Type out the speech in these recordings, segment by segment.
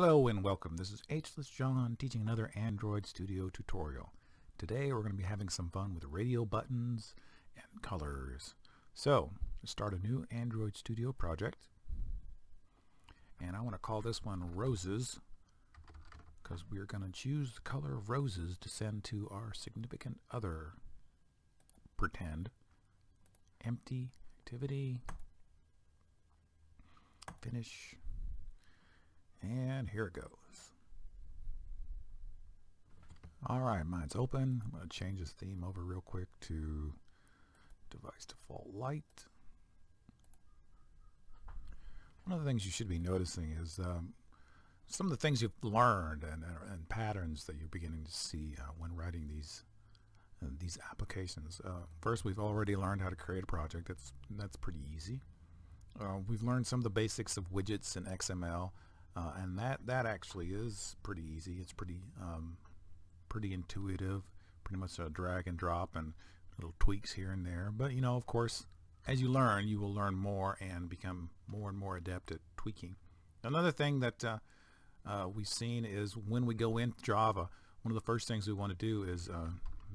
Hello and welcome. This is H-Less Jon teaching another Android Studio tutorial. Today we're going to be having some fun with radio buttons and colors. So, let's start a new Android Studio project. And I want to call this one Roses because we're going to choose the color of roses to send to our significant other. Pretend. Empty. Activity. Finish. And here it goes. Alright, mine's open. I'm going to change this theme over real quick to device default light. One of the things you should be noticing is some of the things you've learned and patterns that you're beginning to see when writing these applications. First, we've already learned how to create a project. That's pretty easy. We've learned some of the basics of widgets and XML. And that actually is pretty easy. It's pretty intuitive, pretty much a drag and drop and little tweaks here and there. But you know, of course, as you learn, you will learn more and become more and more adept at tweaking. Another thing that we've seen is when we go into Java, one of the first things we want to do is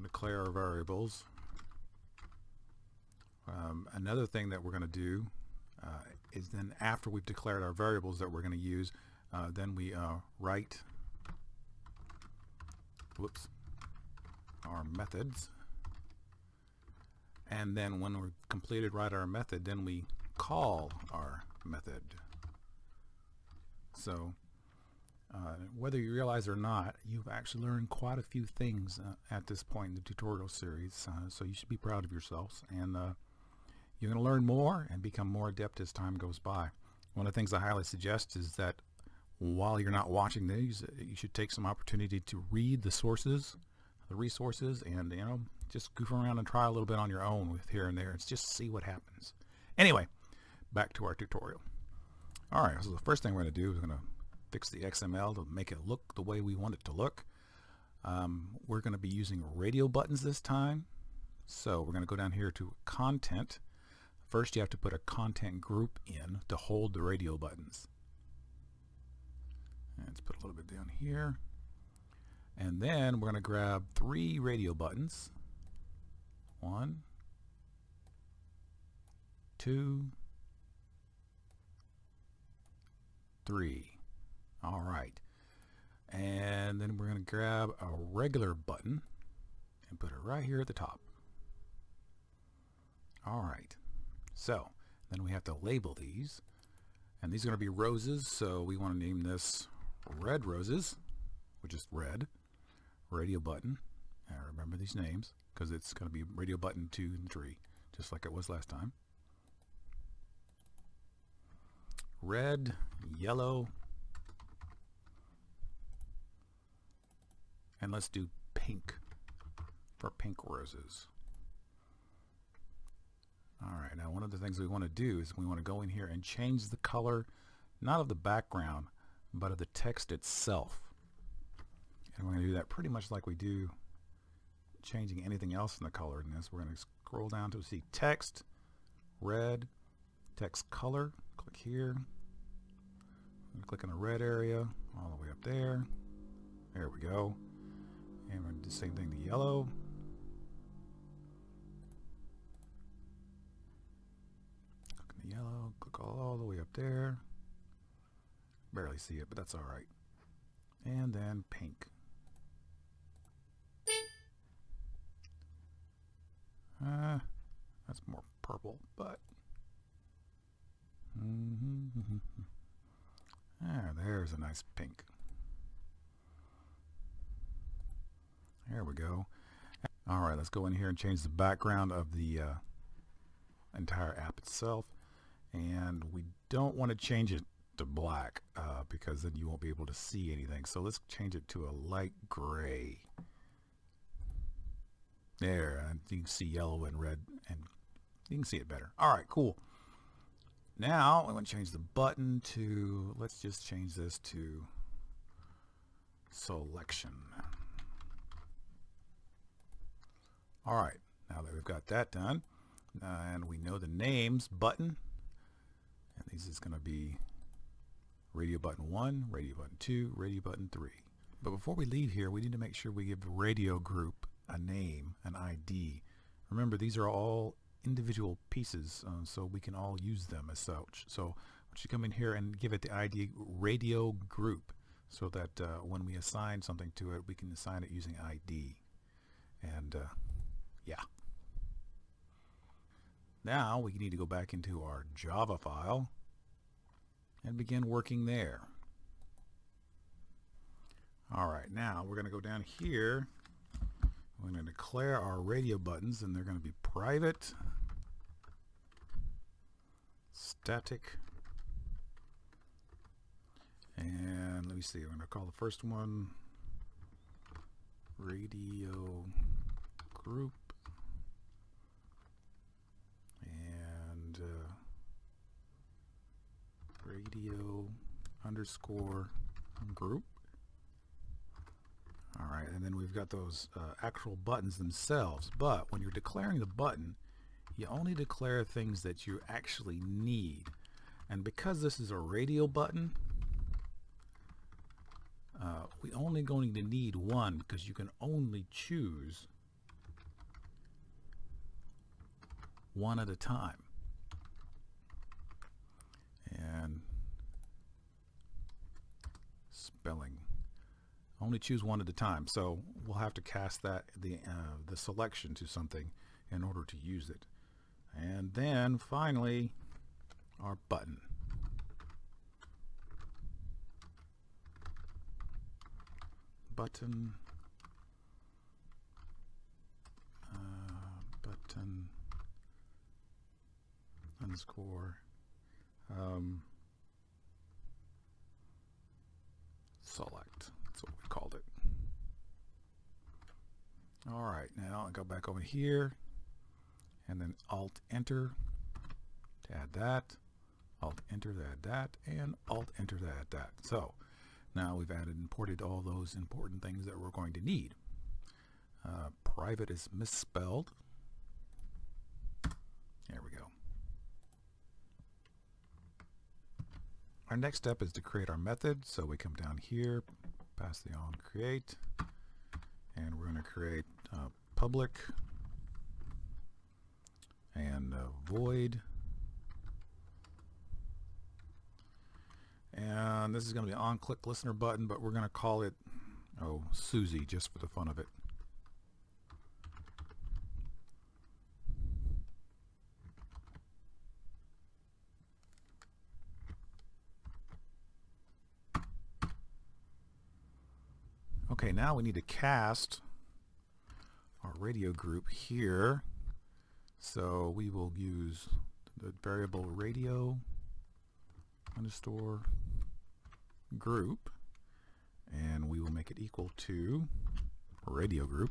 declare our variables. Another thing that we're going to do is then after we've declared our variables that we're going to use, then we write our methods, and then when we're completed write our method, then we call our method. So whether you realize or not, you've actually learned quite a few things at this point in the tutorial series, so you should be proud of yourselves, and you're going to learn more and become more adept as time goes by. One of the things I highly suggest is that while you're not watching these, you should take some opportunity to read the sources, the resources, and you know, just goof around and try a little bit on your own with here and there. It's just see what happens. Anyway, back to our tutorial. Alright, so the first thing we're going to do is we're going to fix the XML to make it look the way we want it to look. We're going to be using radio buttons this time. So we're going to go down here to content. First, you have to put a content group in to hold the radio buttons. Let's put a little bit down here. And then we're going to grab 3 radio buttons. 1, 2, 3. All right. And then we're going to grab a regular button and put it right here at the top. All right. So then we have to label these, and these are going to be roses, so we want to name this red roses, which is red radio button. And remember these names because it's going to be radio button 2 and 3, just like it was last time. Red, yellow, and let's do pink for pink roses. Alright, now one of the things we want to do is we want to go in here and change the color, not of the background, but of the text itself. And we're going to do that pretty much like we do changing anything else in the color in this. We're going to scroll down to see text, red, text color, click here, click in the red area, all the way up there, there we go, and we're going to do the same thing to yellow. All the way up there. Barely see it, but that's alright. And then pink. That's more purple, but there's a nice pink. There we go. Alright, let's go in here and change the background of the entire app itself. And we don't want to change it to black because then you won't be able to see anything. So let's change it to a light gray. There, and you can see yellow and red, and you can see it better. All right, cool. Now I want to change the button to, let's just change this to selection. All right, now that we've got that done, and we know the names button. And these is going to be radio button 1, radio button 2, radio button 3. But before we leave here, we need to make sure we give radio group a name, an ID. Remember, these are all individual pieces, so we can all use them as such. So I want you to come in here and give it the ID radio group, so that when we assign something to it, we can assign it using ID. And yeah. Now we need to go back into our Java file and begin working there. All right, now we're going to go down here. We're going to declare our radio buttons, and they're going to be private, static, and let me see, we're going to call the first one radio group, and radio underscore group. All right, and then we've got those actual buttons themselves. But when you're declaring the button, you only declare things that you actually need. And because this is a radio button, we only going to need one, because you can only choose one at a time. And spelling. Only choose one at a time, so we'll have to cast that the selection to something in order to use it. And then finally, our button. Button underscore select. That's what we called it. All right, now I go back over here and then Alt Enter to add that, Alt Enter to add that, and Alt Enter to add that. So now we've added and imported all those important things that we're going to need. Private is misspelled. There we go. Our next step is to create our method. So we come down here, pass the onCreate, and we're going to create public and void. And this is going to be onClickListener button, but we're going to call it, oh, Susie, just for the fun of it. Okay, now we need to cast our radio group here. So we will use the variable radio underscore group, and we will make it equal to radio group.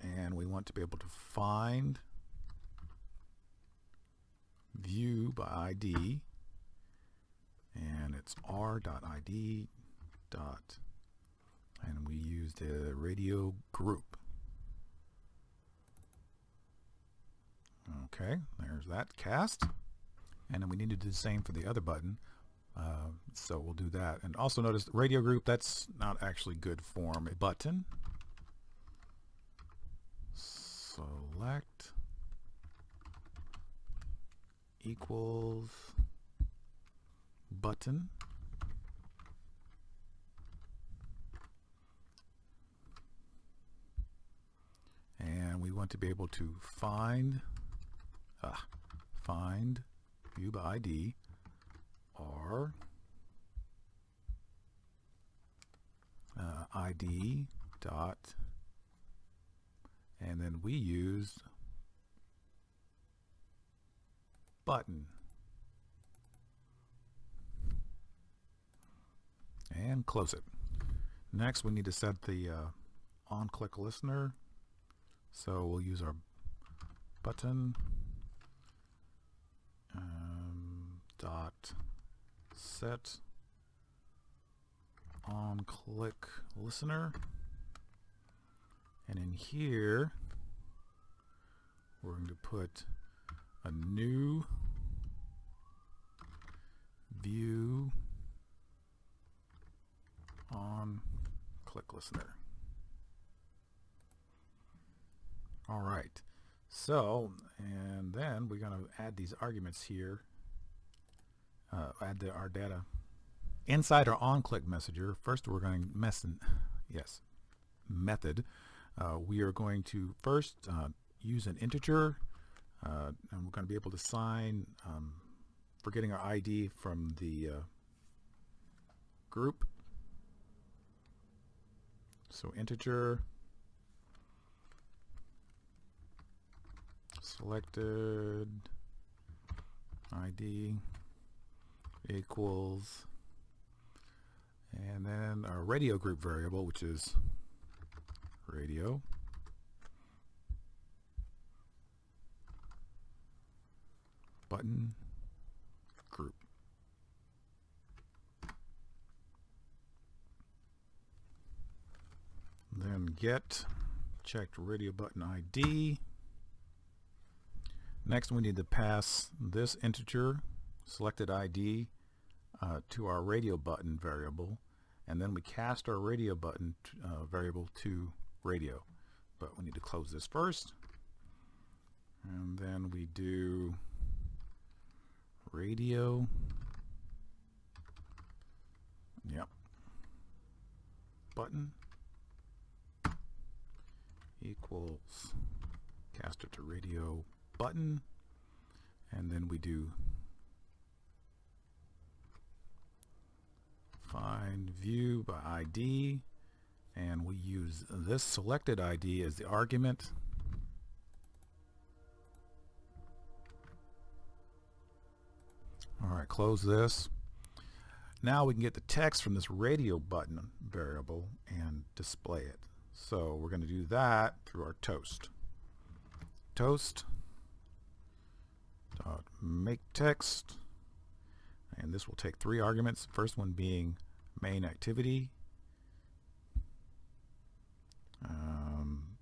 And we want to be able to find view by ID, and it's r.id dot, and we use the radio group. Okay, there's that cast. And then we need to do the same for the other button, so we'll do that. And also notice the radio group, that's not actually good form. Button select equals button, and we want to be able to find view by ID r ID dot, and then we use button and close it. Next we need to set the onClickListener, so we'll use our button dot set onClickListener, and in here we're going to put a new view on click listener. All right, so and then we're going to add these arguments here, add our data inside our on click messenger. First we're going to method. We are going to first use an integer, and we're going to be able to sign for getting our ID from the group. So integer selected ID equals, and then our radio group variable, which is radio, button, group. Then get checked radio button ID. Next we need to pass this integer selected ID to our radio button variable, and then we cast our radio button variable to radio, but we need to close this first, and then we do radio, yep, button equals cast it to radio button, and then we do find view by ID, and we use this selected ID as the argument, alright close this. Now we can get the text from this radio button variable and display it, so we're going to do that through our toast dot make text, and this will take three arguments, first one being main activity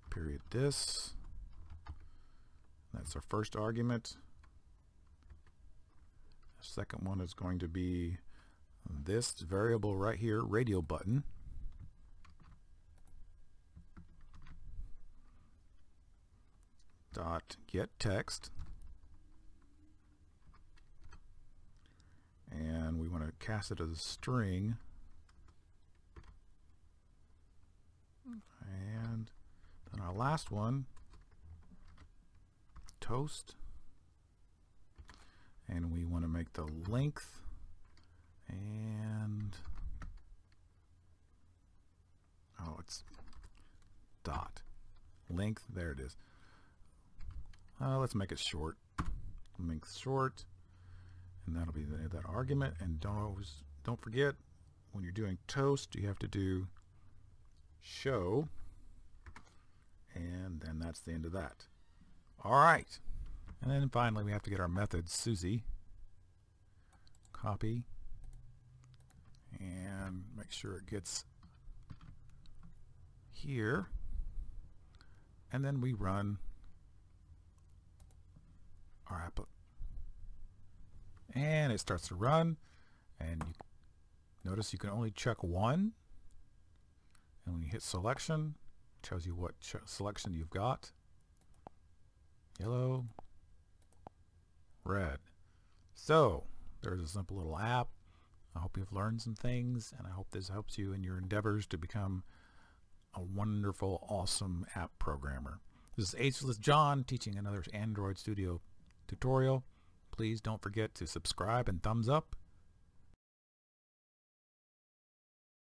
period this, that's our first argument. The second one is going to be this variable right here, radio button, dot get text, and we want to cast it as a string, and then our last one, toast, and we want to make the length and it's dot length, there it is. Let's make it short, length short, and that'll be that argument. And don't forget, when you're doing toast you have to do show, and then that's the end of that. All right, and then finally we have to get our method Susie, copy, and make sure it gets here, and then we run our app, and it starts to run, and you notice you can only check one, and when you hit selection it tells you what selection you've got, yellow, red. So there's a simple little app. I hope you've learned some things, and I hope this helps you in your endeavors to become a wonderful, awesome app programmer. This is H-Less Jon teaching another Android Studio tutorial. Please don't forget to subscribe and thumbs up.